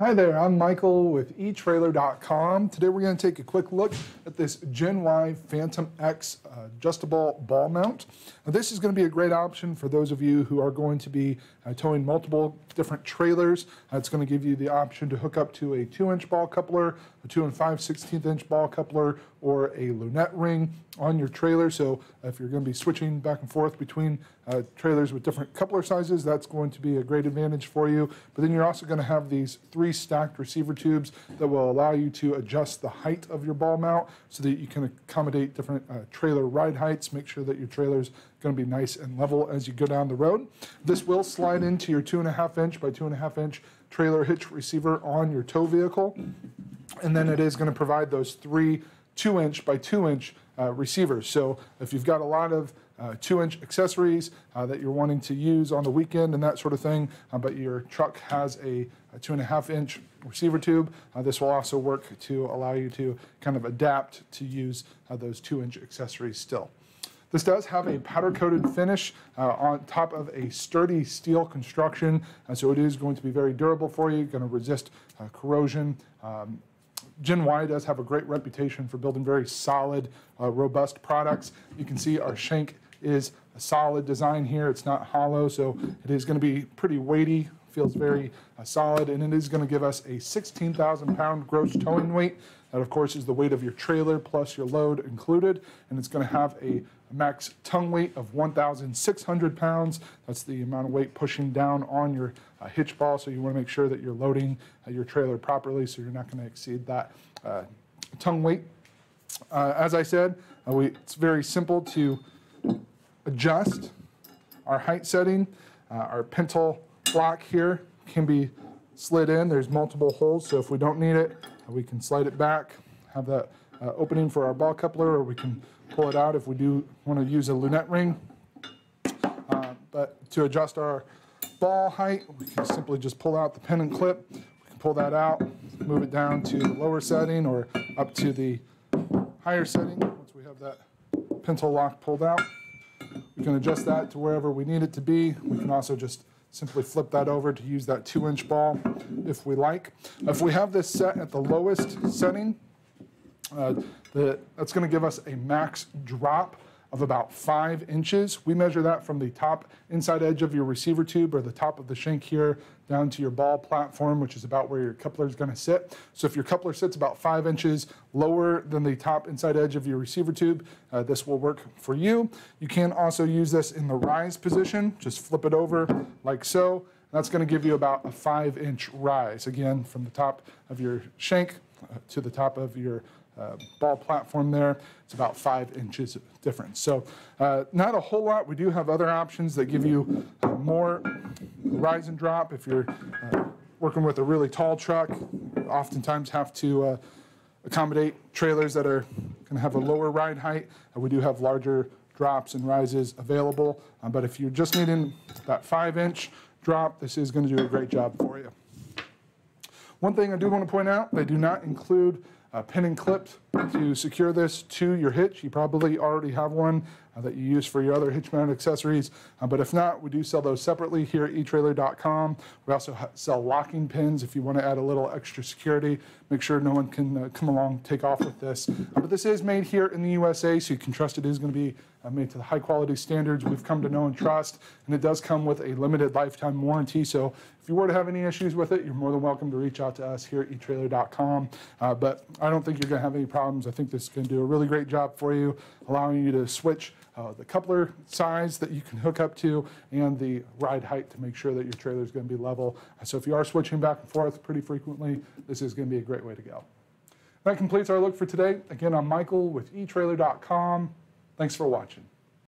Hi there, I'm Michael with eTrailer.com. Today we're going to take a quick look at this Gen Y Phantom X adjustable ball mount. Now, this is going to be a great option for those of you who are going to be towing multiple different trailers. It's going to give you the option to hook up to a 2-inch ball coupler, a 2 5/16-inch ball coupler, or a lunette ring on your trailer. So if you're going to be switching back and forth between trailers with different coupler sizes, that's going to be a great advantage for you. But then you're also going to have these three stacked receiver tubes that will allow you to adjust the height of your ball mount so that you can accommodate different trailer ride heights. Make sure that your trailer's going to be nice and level as you go down the road. This will slide into your 2.5-inch by 2.5-inch trailer hitch receiver on your tow vehicle, and then it is going to provide those three 2-inch by 2-inch receivers. So if you've got a lot of 2-inch accessories that you're wanting to use on the weekend and that sort of thing, but your truck has a 2.5-inch receiver tube, this will also work to allow you to kind of adapt to use those 2-inch accessories still. This does have a powder-coated finish on top of a sturdy steel construction, so it is going to be very durable for you, going to resist corrosion. Gen Y does have a great reputation for building very solid, robust products. You can see our shank is a solid design here. It's not hollow, so it is going to be pretty weighty, feels very solid, and it is going to give us a 16,000-pound gross towing weight. That, of course, is the weight of your trailer plus your load included, and it's going to have a max tongue weight of 1,600 pounds. That's the amount of weight pushing down on your hitch ball, so you want to make sure that you're loading your trailer properly so you're not going to exceed that tongue weight. As I said, it's very simple to adjust our height setting. Our pintle block here can be slid in. There's multiple holes, so if we don't need it, we can slide it back, have that opening for our ball coupler, or we can pull it out if we do want to use a lunette ring. But to adjust our ball height, we can simply just pull out the pin and clip. We can pull that out, move it down to the lower setting or up to the higher setting. Once we have that pintle lock pulled out, we can adjust that to wherever we need it to be. We can also just simply flip that over to use that 2-inch ball if we like. If we have this set at the lowest setting, that's going to give us a max drop of about 5 inches. We measure that from the top inside edge of your receiver tube or the top of the shank here down to your ball platform, which is about where your coupler is going to sit. So if your coupler sits about 5 inches lower than the top inside edge of your receiver tube, this will work for you. You can also use this in the rise position. Just flip it over like so. That's going to give you about a 5-inch rise, again, from the top of your shank to the top of your ball platform there. It's about 5 inches difference. So not a whole lot. We do have other options that give you more rise and drop. If you're working with a really tall truck, you oftentimes have to accommodate trailers that are going to have a lower ride height. We do have larger drops and rises available. But if you're just needing that 5-inch drop, this is going to do a great job for you. One thing I do want to point out, they do not include pin and clip to secure this to your hitch. You probably already have one that you use for your other hitch mount accessories, but if not, we do sell those separately here at eTrailer.com. We also sell locking pins if you want to add a little extra security. Make sure no one can come along, take off with this. But this is made here in the USA, so you can trust it is going to be made to the high quality standards we've come to know and trust, and it does come with a limited lifetime warranty. So if you were to have any issues with it, you're more than welcome to reach out to us here at eTrailer.com. But I don't think you're going to have any problems. I think this can do a really great job for you, allowing you to switch the coupler size that you can hook up to and the ride height to make sure that your trailer is going to be level. So if you are switching back and forth pretty frequently, this is going to be a great way to go. That completes our look for today. Again, I'm Michael with eTrailer.com. Thanks for watching.